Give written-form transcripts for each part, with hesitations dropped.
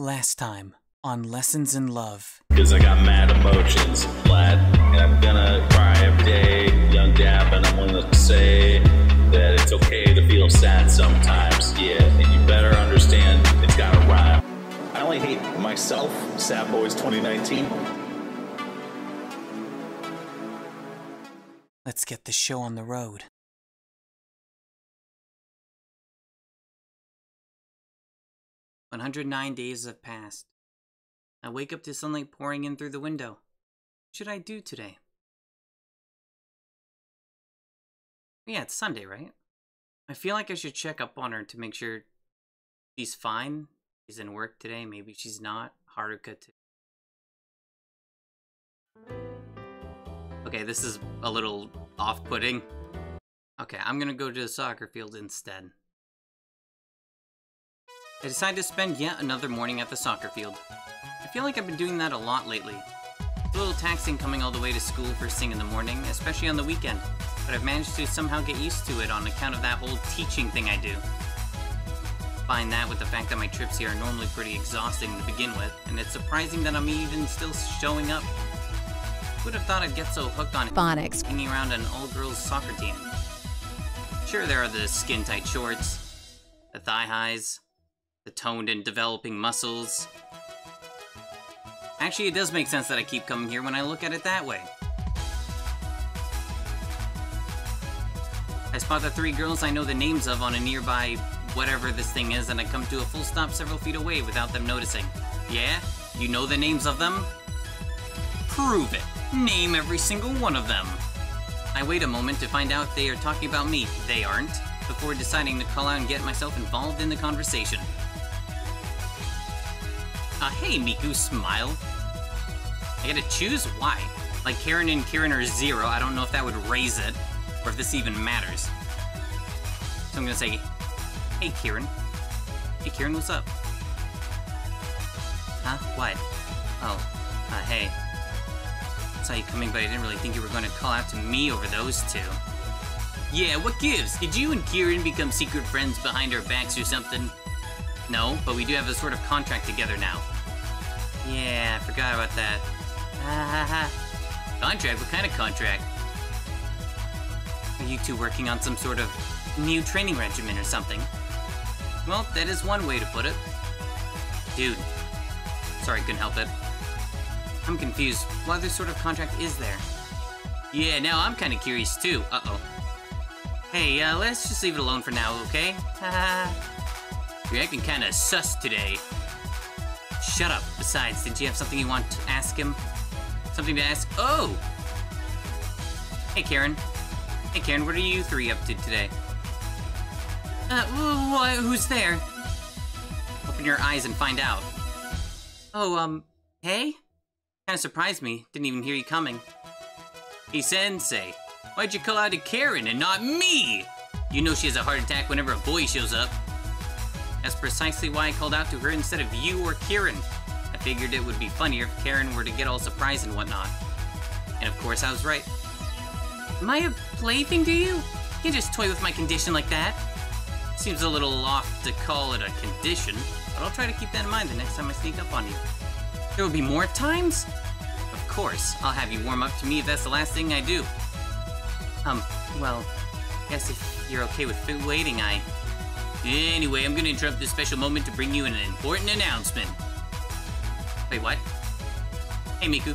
Last time on Lessons in Love. Because I got mad emotions, flat, and I'm gonna cry every day, young dab, and I'm gonna say that it's okay to feel sad sometimes, yeah, and you better understand it's gotta rhyme. I only hate myself, Sad Boys 2019. Let's get the show on the road. One 109 days have passed. I wake up to sunlight pouring in through the window. What should I do today? Yeah, it's Sunday, right? I feel like I should check up on her to make sure she's fine. She's in work today, maybe she's not. Haruka too. Okay, this is a little off-putting. Okay, I'm gonna go to the soccer field instead. I decided to spend yet another morning at the soccer field. I feel like I've been doing that a lot lately. It's a little taxing coming all the way to school first thing in the morning, especially on the weekend, but I've managed to somehow get used to it on account of that whole teaching thing I do. Combine that with the fact that my trips here are normally pretty exhausting to begin with, and it's surprising that I'm even still showing up. Who'd have thought I'd get so hooked on phonics hanging around an all-girls soccer team? Sure, there are the skin-tight shorts, the thigh-highs, the toned and developing muscles. Actually, it does make sense that I keep coming here when I look at it that way. I spot the three girls I know the names of on a nearby whatever this thing is, and I come to a full stop several feet away without them noticing. Yeah? You know the names of them? Prove it! Name every single one of them! I wait a moment to find out they are talking about me. They aren't. Before deciding to call out and get myself involved in the conversation. Hey, Miku, smile. I gotta choose? Why? Like, Karen and Kieran are zero. I don't know if that would raise it, or if this even matters. So I'm gonna say, hey, Kieran. Hey, Kieran, what's up? Huh? What? Oh, hey. I saw you coming, but I didn't really think you were gonna call out to me over those two. Yeah, what gives? Did you and Kieran become secret friends behind our backs or something? No, but we do have a sort of contract together now. Yeah, I forgot about that. Contract? What kind of contract? Are you two working on some sort of new training regimen or something? Well, that is one way to put it. Dude. Sorry, couldn't help it. I'm confused. What other sort of contract is there? Yeah, now I'm kind of curious too. Uh-oh. Hey, let's just leave it alone for now, okay? You're acting kinda sus today. Shut up. Besides, did you have something you want to ask him? Something to ask? Oh! Hey, Karen. Hey, Karen, what are you three up to today? Who's there? Open your eyes and find out. Oh, hey? Kinda surprised me. Didn't even hear you coming. Hey, Sensei. Why'd you call out to Karen and not me? You know she has a heart attack whenever a boy shows up. That's precisely why I called out to her instead of you or Kieran. I figured it would be funnier if Karen were to get all surprised and whatnot. And of course I was right. Am I a plaything to you? You can't just toy with my condition like that. Seems a little off to call it a condition, but I'll try to keep that in mind the next time I sneak up on you. There will be more times? Of course. I'll have you warm up to me if that's the last thing I do. Well, I guess if you're okay with waiting, Anyway, I'm gonna interrupt this special moment to bring you an important announcement. Wait, what? Hey, Miku.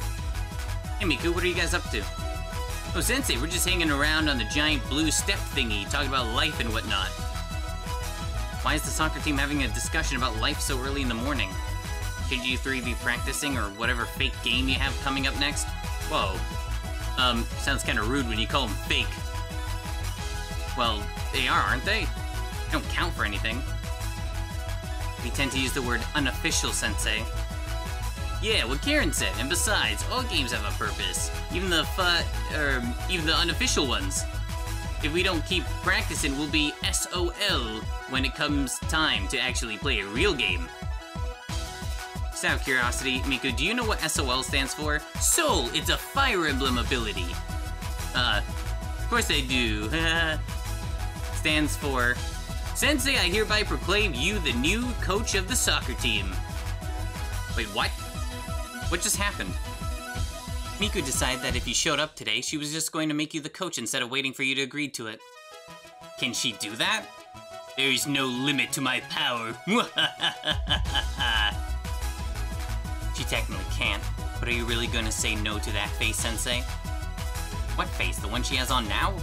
Hey, Miku, what are you guys up to? Oh, Sensei, we're just hanging around on the giant blue step thingy, talking about life and whatnot. Why is the soccer team having a discussion about life so early in the morning? Should you three be practicing or whatever fake game you have coming up next? Whoa. Sounds kind of rude when you call them fake. Well, they are, aren't they? They don't count for anything. We tend to use the word unofficial, Sensei. Yeah, what Karen said, and besides, all games have a purpose. Even the unofficial ones. If we don't keep practicing, we'll be SOL when it comes time to actually play a real game. Just out of curiosity, Miku, do you know what SOL stands for? Soul! It's a Fire Emblem ability! Of course I do. Stands for... Sensei, I hereby proclaim you the new coach of the soccer team. Wait, what? What just happened? Miku decided that if you showed up today, she was just going to make you the coach instead of waiting for you to agree to it. Can she do that? There is no limit to my power. She technically can't, but are you really going to say no to that face, Sensei? What face? The one she has on now?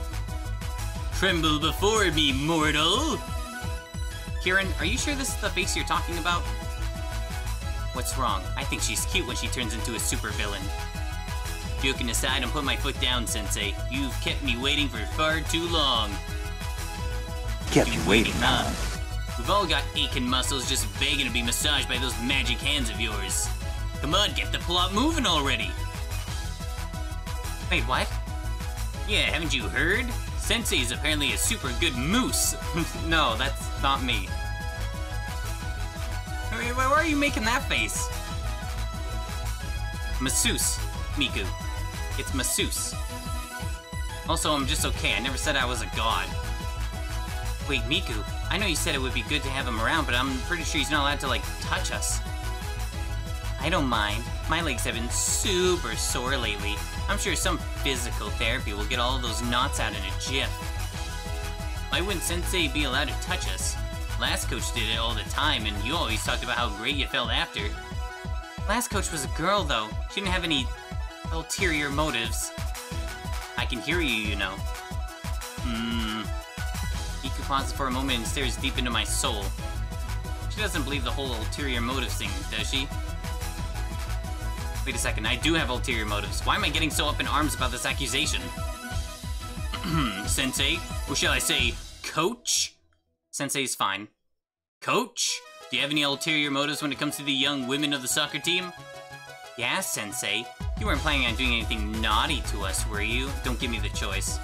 Tremble before me, mortal! Kieran, are you sure this is the face you're talking about? What's wrong? I think she's cute when she turns into a supervillain. Joking aside, I'm putting my foot down, Sensei. You've kept me waiting for far too long. Kept you waiting, huh? We've all got aching muscles just begging to be massaged by those magic hands of yours. Come on, get the plot moving already! Wait, what? Yeah, haven't you heard? Sensei is apparently a super good moose. No, that's not me. Why are you making that face? Masseuse, Miku. It's masseuse. Also, I'm just okay. I never said I was a god. Wait, Miku, I know you said it would be good to have him around, but I'm pretty sure he's not allowed to, like, touch us. I don't mind. My legs have been super sore lately. I'm sure some physical therapy will get all those knots out in a jiff. Why wouldn't Sensei be allowed to touch us? Last coach did it all the time, and you always talked about how great you felt after. Last coach was a girl, though. She didn't have any ulterior motives. I can hear you, you know. Miku pauses for a moment and stares deep into my soul. She doesn't believe the whole ulterior motives thing, does she? Wait a second, I do have ulterior motives. Why am I getting so up in arms about this accusation? Sensei? Or shall I say, coach? Sensei's fine. Coach? Do you have any ulterior motives when it comes to the young women of the soccer team? Yeah, Sensei. You weren't planning on doing anything naughty to us, were you? Don't give me the choice.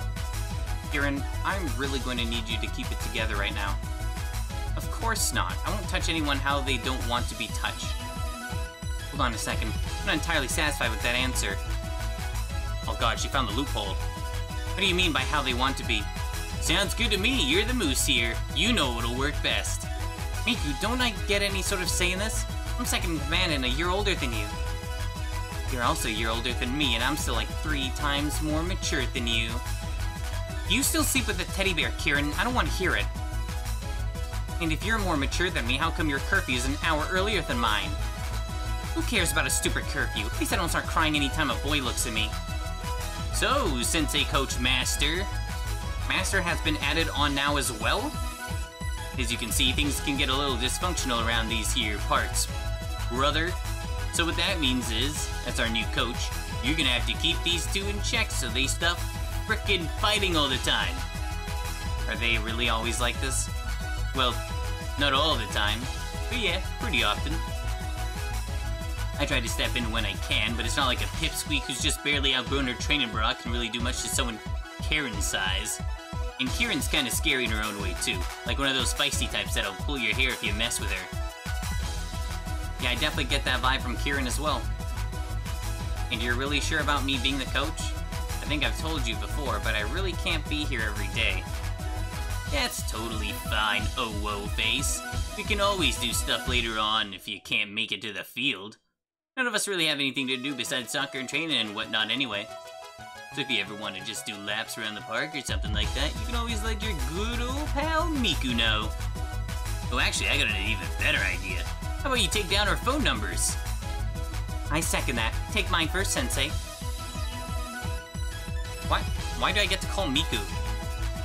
Kieran, I'm really going to need you to keep it together right now. Of course not. I won't touch anyone how they don't want to be touched. Hold on a second. I'm not entirely satisfied with that answer. Oh god, she found the loophole. What do you mean by how they want to be? Sounds good to me. You're the moose here. You know what'll work best. Miku, don't I get any sort of say in this? I'm second in command and a year older than you. You're also a year older than me, and I'm still like 3 times more mature than you. You still sleep with the teddy bear, Kieran. I don't want to hear it. And if you're more mature than me, how come your curfew's an hour earlier than mine? Who cares about a stupid curfew? At least I don't start crying anytime a boy looks at me. So, Sensei Coach Master. Master has been added on now as well? As you can see, things can get a little dysfunctional around these here parts, brother. So what that means is, that's our new coach, you're gonna have to keep these two in check so they stop frickin' fighting all the time. Are they really always like this? Well, not all the time, but yeah, pretty often. I try to step in when I can, but it's not like a pipsqueak who's just barely outgrown her training bra can really do much to someone Karen's size. And Kieran's kinda scary in her own way too, like one of those feisty types that'll pull your hair if you mess with her. Yeah, I definitely get that vibe from Kieran as well. And you're really sure about me being the coach? I think I've told you before, but I really can't be here every day. That's totally fine, oh whoa face. We can always do stuff later on if you can't make it to the field. None of us really have anything to do besides soccer and training and whatnot anyway. So if you ever want to just do laps around the park or something like that, you can always let your good old pal Miku know. Oh, actually, I got an even better idea. How about you take down our phone numbers? I second that. Take mine first, Sensei. What? Why do I get to call Miku?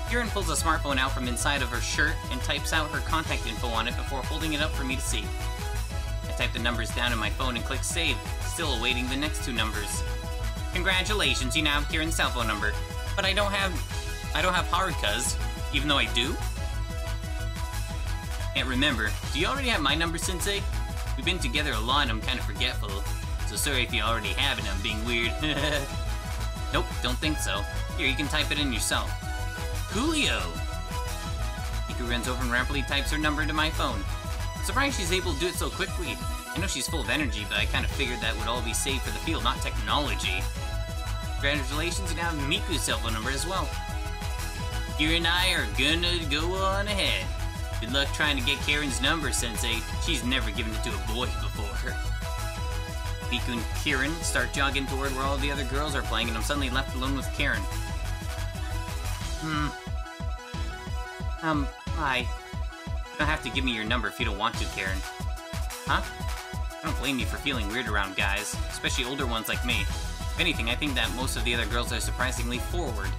Kieran pulls a smartphone out from inside of her shirt and types out her contact info on it before holding it up for me to see. I type the numbers down in my phone and click save, still awaiting the next 2 numbers. Congratulations, you now have Kieran's cell phone number. But I don't have Haruka's, even though I do? And remember, do you already have my number, Sensei? We've been together a lot and I'm kinda forgetful, so sorry if you already have it, I'm being weird. Nope, don't think so. Here, you can type it in yourself. Julio! Miku runs over and rapidly types her number into my phone. Surprised she's able to do it so quickly. I know she's full of energy, but I kind of figured that would all be saved for the field, not technology. Congratulations, you now have Miku's cell phone number as well. Kieran and I are gonna go on ahead. Good luck trying to get Karen's number, Sensei. She's never given it to a boy before. Miku and Kieran start jogging toward where all the other girls are playing, and I'm suddenly left alone with Karen. Hi. You don't have to give me your number if you don't want to, Karen. Huh? I don't blame you for feeling weird around guys, especially older ones like me. If anything, I think that most of the other girls are surprisingly forward.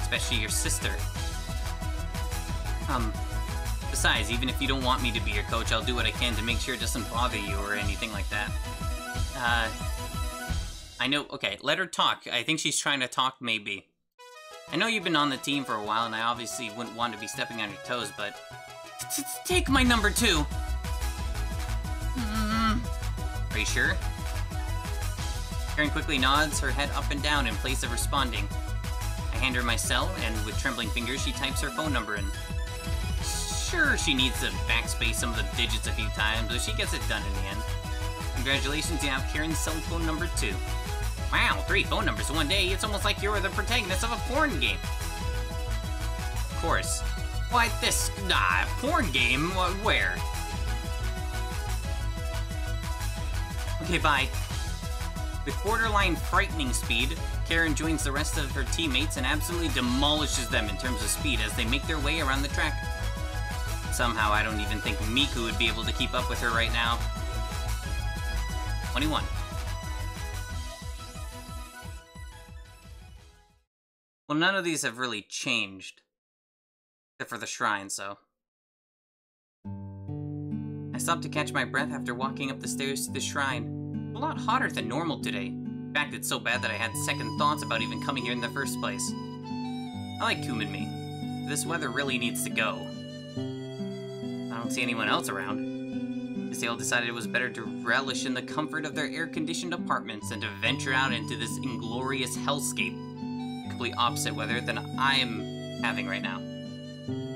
Especially your sister. Besides, even if you don't want me to be your coach, I'll do what I can to make sure it doesn't bother you or anything like that. I know, okay, let her talk. I think she's trying to talk, maybe. I know you've been on the team for a while, and I obviously wouldn't want to be stepping on your toes, but... Take my number, too! Are you sure? Karen quickly nods, her head up and down in place of responding. I hand her my cell, and with trembling fingers, she types her phone number in. Sure, she needs to backspace some of the digits a few times, but she gets it done in the end. Congratulations, you have Karen's cell phone number, too. Wow, 3 phone numbers in one day, it's almost like you're the protagonist of a porn game. Of course. Why this? Porn game? Where? Okay, bye. With borderline frightening speed, Karen joins the rest of her teammates and absolutely demolishes them in terms of speed as they make their way around the track. Somehow, I don't even think Miku would be able to keep up with her right now. 21. Well, none of these have really changed. Except for the shrine, so. I stopped to catch my breath after walking up the stairs to the shrine. A lot hotter than normal today. In fact, it's so bad that I had second thoughts about even coming here in the first place. I like Kuminmi. This weather really needs to go. I don't see anyone else around. They all decided it was better to relish in the comfort of their air-conditioned apartments than to venture out into this inglorious hellscape. Complete opposite weather than I'm having right now.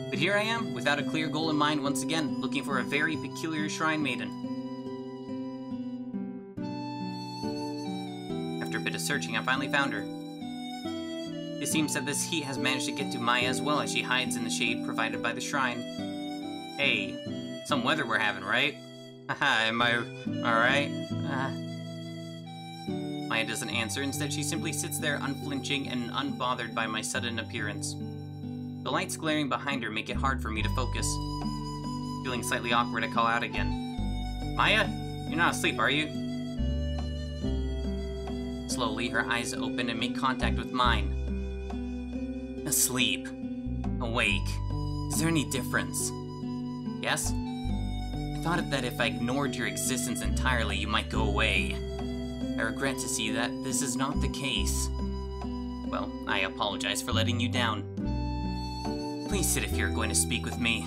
But here I am, without a clear goal in mind once again, looking for a very peculiar shrine maiden. After a bit of searching, I finally found her. It seems that this heat has managed to get to Maya as well as she hides in the shade provided by the shrine. Hey, some weather we're having, right? Haha, am I alright? Maya doesn't answer, instead she simply sits there unflinching and unbothered by my sudden appearance. The lights glaring behind her make it hard for me to focus. Feeling slightly awkward, I call out again. Maya? You're not asleep, are you? Slowly, her eyes open and make contact with mine. Asleep. Awake. Is there any difference? Yes? I thought that if I ignored your existence entirely, you might go away. I regret to see that this is not the case. Well, I apologize for letting you down. Please sit if you're going to speak with me.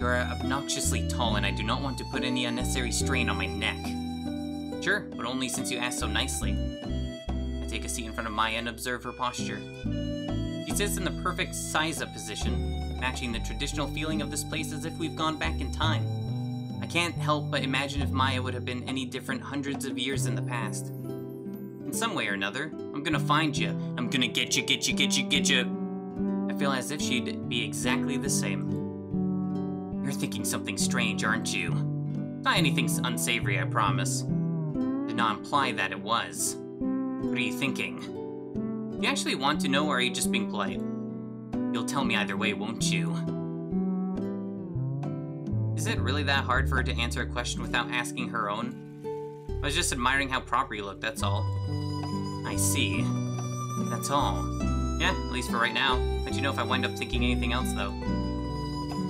You're obnoxiously tall and I do not want to put any unnecessary strain on my neck. Sure, but only since you asked so nicely. I take a seat in front of Maya and observe her posture. She sits in the perfect Saiza position, matching the traditional feeling of this place as if we've gone back in time. I can't help but imagine if Maya would have been any different hundreds of years in the past. In some way or another, I'm gonna find you. I'm gonna get you, get you, get you, get you. I feel as if she'd be exactly the same. You're thinking something strange, aren't you? Not anything unsavory, I promise. Did not imply that it was. What are you thinking? Do you actually want to know, or are you just being polite? You'll tell me either way, won't you? Is it really that hard for her to answer a question without asking her own? I was just admiring how proper you look, that's all. I see. That's all. Yeah, at least for right now. Let you know if I wind up thinking anything else, though.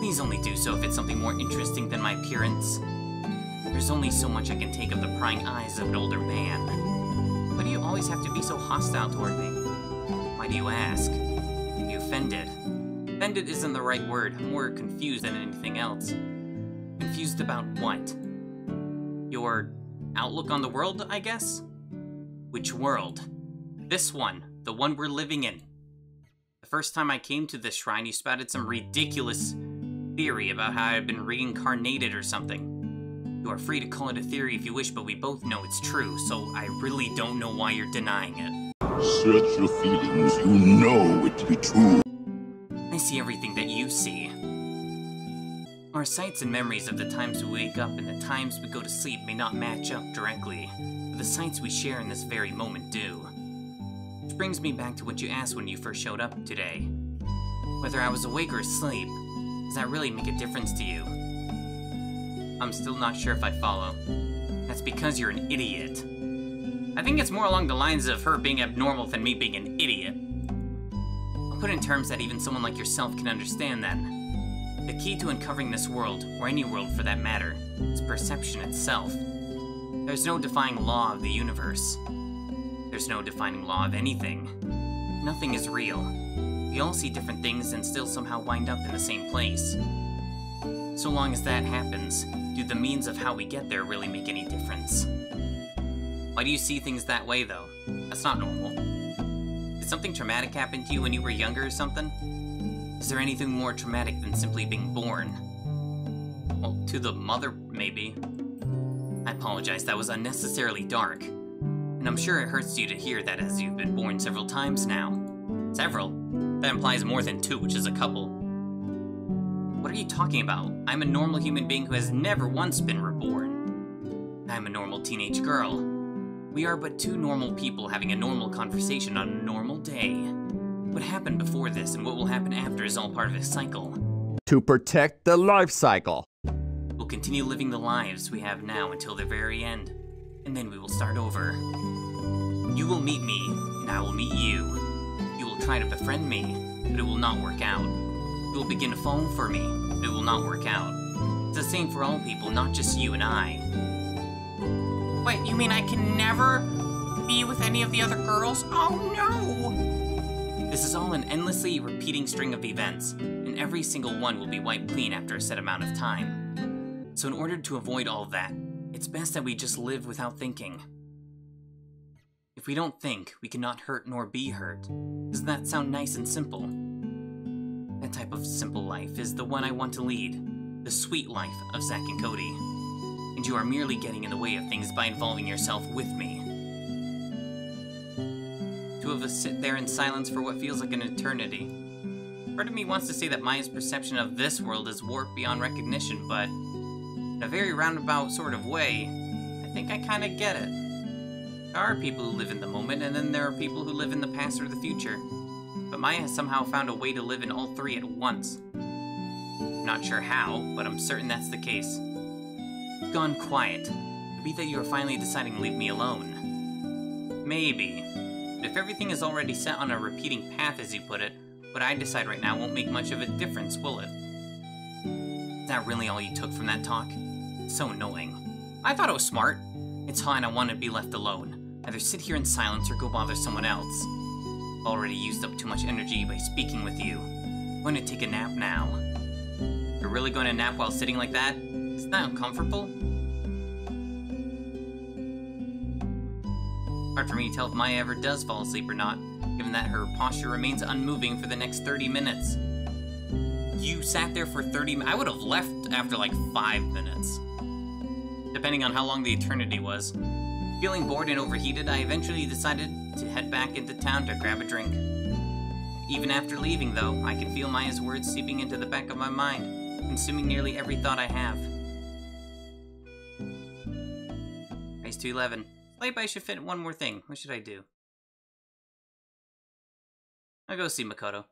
Please only do so if it's something more interesting than my appearance. There's only so much I can take of the prying eyes of an older man. Why do you always have to be so hostile toward me? Why do you ask? Are you offended? Offended isn't the right word. I'm more confused than anything else. Confused about what? Your outlook on the world, I guess? Which world? This one. The one we're living in. The first time I came to this shrine, you spouted some ridiculous theory about how I've been reincarnated or something. You are free to call it a theory if you wish, but we both know it's true, so I really don't know why you're denying it. Search your feelings, you know it to be true. I see everything that you see. Our sights and memories of the times we wake up and the times we go to sleep may not match up directly, but the sights we share in this very moment do. Which brings me back to what you asked when you first showed up today. Whether I was awake or asleep, does that really make a difference to you? I'm still not sure if I follow. That's because you're an idiot. I think it's more along the lines of her being abnormal than me being an idiot. I'll put in terms that even someone like yourself can understand then. The key to uncovering this world, or any world for that matter, is perception itself. There's no defining law of the universe. There's no defining law of anything. Nothing is real. We all see different things and still somehow wind up in the same place. So long as that happens, do the means of how we get there really make any difference? Why do you see things that way, though? That's not normal. Did something traumatic happen to you when you were younger or something? Is there anything more traumatic than simply being born? Well, to the mother, maybe. I apologize, that was unnecessarily dark. And I'm sure it hurts you to hear that as you've been born several times now. Several? That implies more than two, which is a couple. What are you talking about? I'm a normal human being who has never once been reborn. I'm a normal teenage girl. We are but two normal people having a normal conversation on a normal day. What happened before this and what will happen after is all part of a cycle. To protect the life cycle. We'll continue living the lives we have now until the very end, and then we will start over. You will meet me, and I will meet you. You will try to befriend me, but it will not work out. You will begin to fall for me, but it will not work out. It's the same for all people, not just you and I. Wait, you mean I can never be with any of the other girls? Oh no! This is all an endlessly repeating string of events, and every single one will be wiped clean after a set amount of time. So in order to avoid all that, it's best that we just live without thinking. If we don't think, we cannot hurt nor be hurt. Doesn't that sound nice and simple? That type of simple life is the one I want to lead, the sweet life of Zach and Cody. And you are merely getting in the way of things by involving yourself with me. Two of us sit there in silence for what feels like an eternity. Part of me wants to say that Maya's perception of this world is warped beyond recognition, but in a very roundabout sort of way, I think I kinda get it. There are people who live in the moment, and then there are people who live in the past or the future. But Maya has somehow found a way to live in all three at once. I'm not sure how, but I'm certain that's the case. Gone quiet. Could be that you are finally deciding to leave me alone. Maybe. But if everything is already set on a repeating path, as you put it, what I decide right now won't make much of a difference, will it? Is that really all you took from that talk? It's so annoying. I thought it was smart. It's fine, I want to be left alone. Either sit here in silence or go bother someone else. I've already used up too much energy by speaking with you. I'm going to take a nap now. You're really going to nap while sitting like that? Isn't that uncomfortable? Hard for me to tell if Maya ever does fall asleep or not, given that her posture remains unmoving for the next 30 minutes. You sat there for 30 minutes. I would have left after like 5 minutes. Depending on how long the eternity was. Feeling bored and overheated, I eventually decided to head back into town to grab a drink. Even after leaving, though, I can feel Maya's words seeping into the back of my mind, consuming nearly every thought I have. Race to 11. Maybe I should fit one more thing. What should I do? I'll go see Makoto.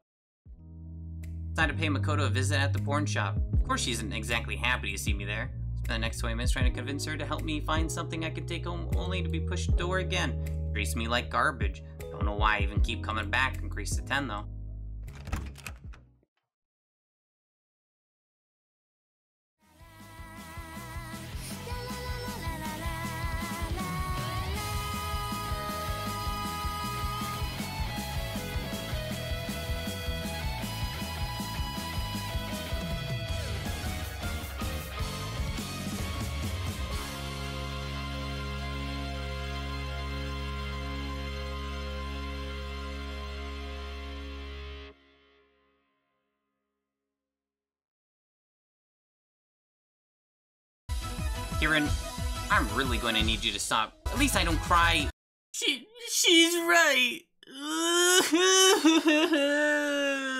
Decide to pay Makoto a visit at the porn shop. Of course she isn't exactly happy to see me there. Spend the next 20 minutes trying to convince her to help me find something I could take home, only to be pushed to the door again. Treats me like garbage. Don't know why I even keep coming back. Increase to 10 though. Kieran, I'm really going to need you to stop. At least I don't cry. She's right.